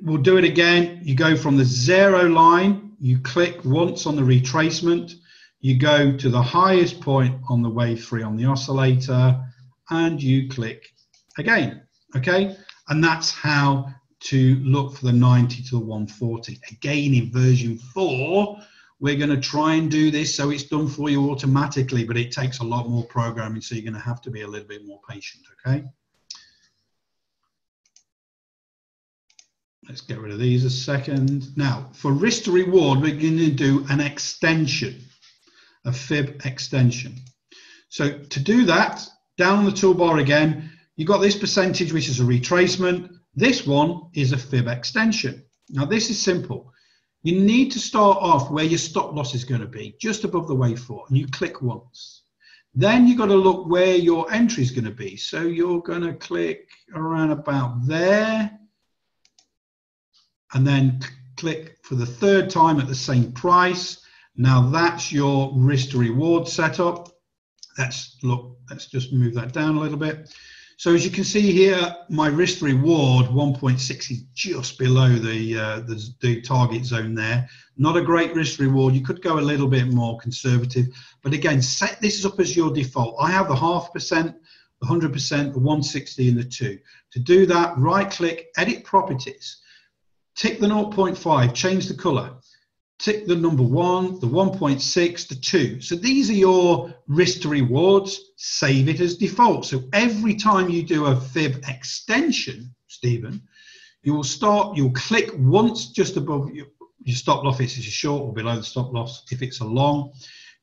we'll do it again. You go from the 0 line, you click once on the retracement, you go to the highest point on the wave 3 on the oscillator, and you click again. Okay. And that's how to look for the 90 to the 140. Again, in version 4, we're going to try and do this so it's done for you automatically, but it takes a lot more programming, so you're going to have to be a little bit more patient, okay? Let's get rid of these a second. Now, for risk to reward, we're going to do an extension, a Fib extension. So to do that, down on the toolbar again, you've got this percentage, which is a retracement. This one is a Fib extension. Now this is simple. You need to start off where your stop loss is going to be, just above the wave 4, and you click once. Then you've got to look where your entry is going to be. So you're going to click around about there, and then click for the 3rd time at the same price. Now that's your risk to reward setup. Let's just move that down a little bit. So as you can see here, my risk reward 1.6 is just below the target zone there. Not a great risk reward. You could go a little bit more conservative, but again, set this up as your default. I have the 0.5%, the 100%, the 160, and the 2. To do that, right click, edit properties, tick the 0.5, change the color. tick the number one, the 1.6, the 2. So these are your risk to rewards. Save it as default. So every time you do a fib extension, Stephen, you will start, you'll click once just above your stop loss if it's a short or below the stop loss if it's a long.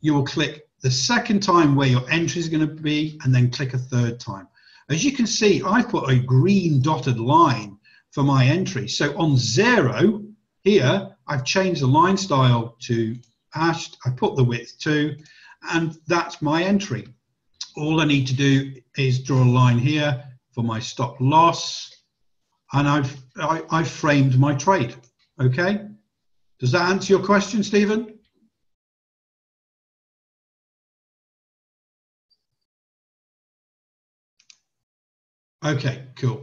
You will click the second time where your entry is going to be and then click a third time. As you can see, I put a green dotted line for my entry. So on 0 here, I've changed the line style to hashed. I put the width 2, and that's my entry. All I need to do is draw a line here for my stop loss, and I've framed my trade. Okay, does that answer your question, Stephen? Okay, cool.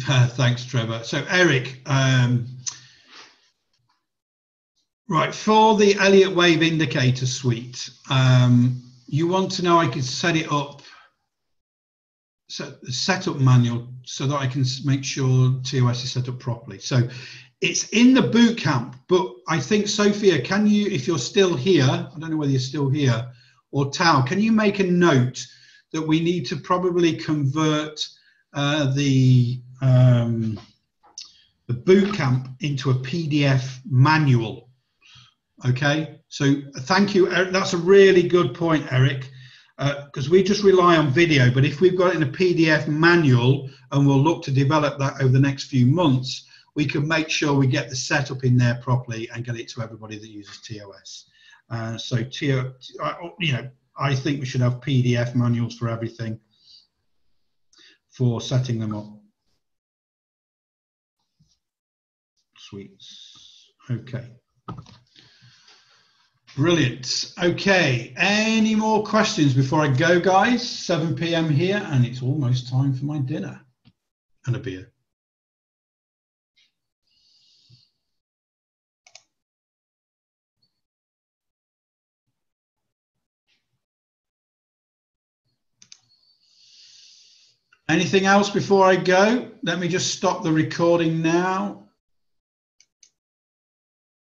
Thanks, Trevor. So, Eric, right, for the Elliott Wave indicator suite, you want to know I can set it up, so the setup manual, so that I can make sure TOS is set up properly. So it's in the boot camp, but I think, Sophia, can you, if you're still here, I don't know whether you're still here, or Tao, can you make a note that we need to probably convert the boot camp into a PDF manual? Okay, so thank you, Eric. That's a really good point, Eric, because we just rely on video, but if we've got it in a PDF manual, and we'll look to develop that over the next few months, we can make sure we get the setup in there properly and get it to everybody that uses TOS. So, you know, I think we should have PDF manuals for everything, for setting them up. Sweets. Okay. Brilliant. Okay. Any more questions before I go, guys? 7 p.m. here, and it's almost time for my dinner and a beer. Anything else before I go? Let me just stop the recording now.